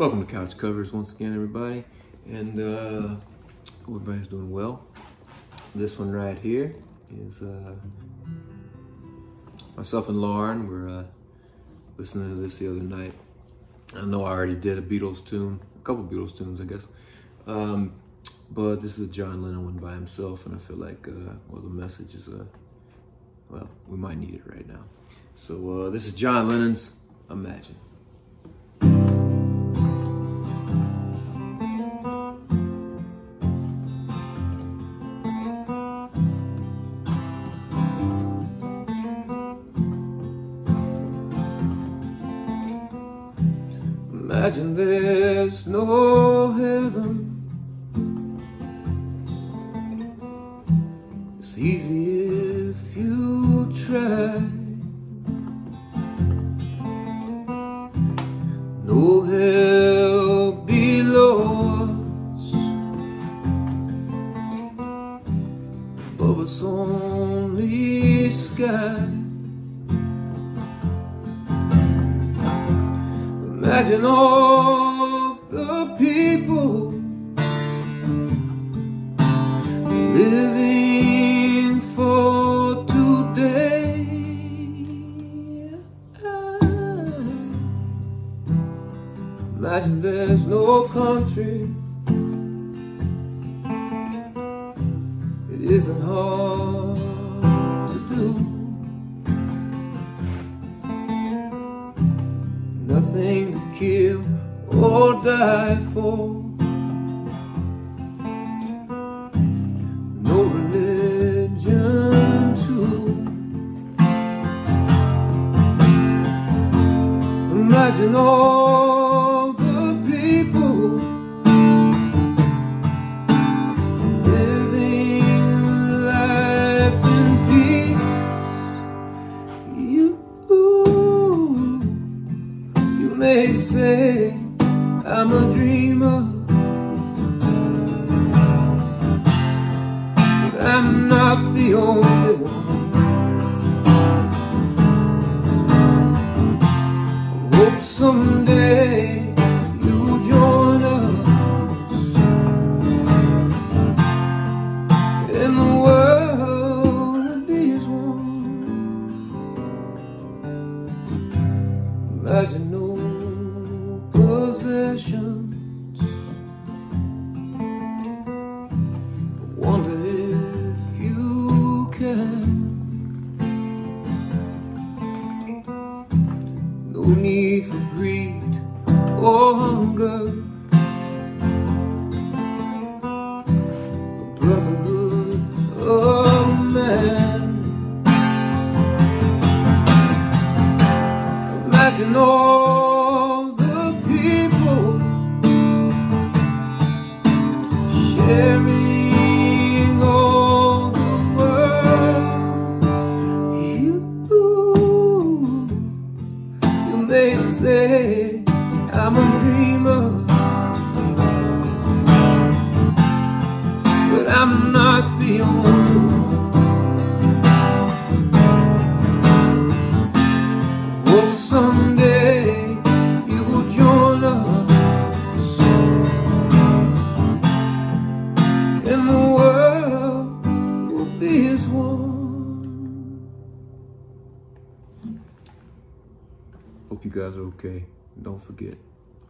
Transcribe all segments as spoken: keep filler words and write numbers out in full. Welcome to Couch Covers once again, everybody, and uh, everybody's doing well. This one right here is uh, myself and Lauren were uh, listening to this the other night. I know I already did a Beatles tune, a couple Beatles tunes, I guess, um, but this is a John Lennon one by himself, and I feel like, uh, well, the message is, uh, well, we might need it right now. So uh, this is John Lennon's Imagine. Imagine there's no heaven. It's easy if you try. No hell below us, above us only sky. Imagine all the people living for today. Imagine there's no country. It isn't hard to do. Nothing to kill or die for. No religion too. Imagine all the people living life in peace. You may say I'm a dreamer, but I'm not the only one. I hope someday you'll join us, and the world will be as one. Imagine no possessions. I wonder if you can. No need for greed or hunger. A brotherhood of man. Imagine all sharing all the world. You, you may say I'm a dreamer, but I'm not the only one. Hope someday you will join us. Hope you guys are okay. Don't forget,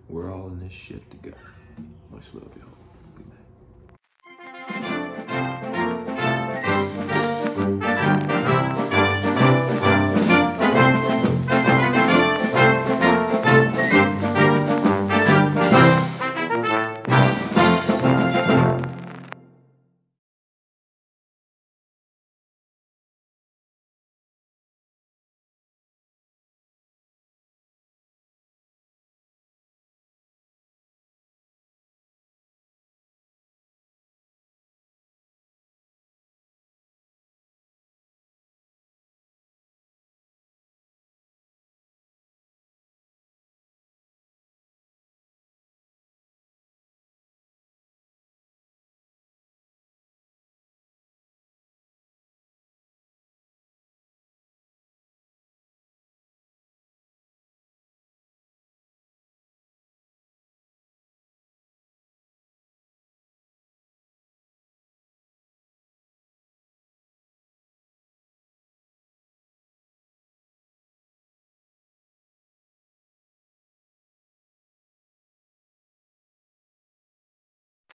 we're all in this shit together. Much love, y'all. Good night.